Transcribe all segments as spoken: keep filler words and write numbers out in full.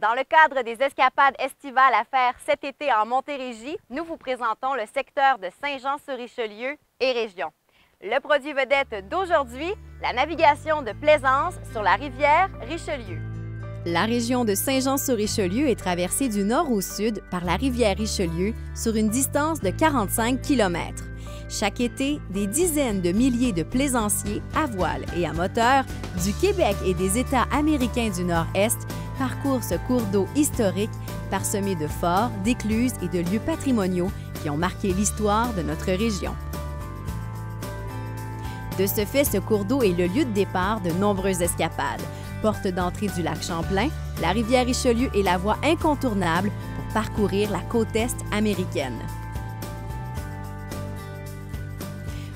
Dans le cadre des escapades estivales à faire cet été en Montérégie, nous vous présentons le secteur de Saint-Jean-sur-Richelieu et région. Le produit vedette d'aujourd'hui, la navigation de plaisance sur la rivière Richelieu. La région de Saint-Jean-sur-Richelieu est traversée du nord au sud par la rivière Richelieu sur une distance de quarante-cinq kilomètres. Chaque été, des dizaines de milliers de plaisanciers à voile et à moteur du Québec et des États américains du Nord-Est parcourent ce cours d'eau historique parsemé de forts, d'écluses et de lieux patrimoniaux qui ont marqué l'histoire de notre région. De ce fait, ce cours d'eau est le lieu de départ de nombreuses escapades. Porte d'entrée du lac Champlain, la rivière Richelieu est la voie incontournable pour parcourir la côte est américaine.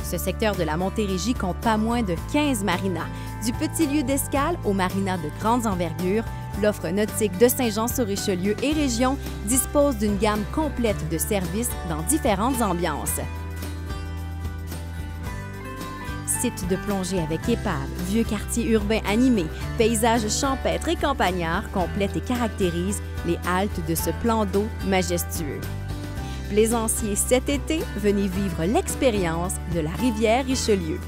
Ce secteur de la Montérégie compte pas moins de quinze marinas. Du petit lieu d'escale aux marinas de grande envergure, l'offre nautique de Saint-Jean-sur-Richelieu et région dispose d'une gamme complète de services dans différentes ambiances. Sites de plongée avec épave, vieux quartiers urbains animés, paysages champêtres et campagnards complètent et caractérisent les haltes de ce plan d'eau majestueux. Plaisanciers cet été, venez vivre l'expérience de la rivière Richelieu.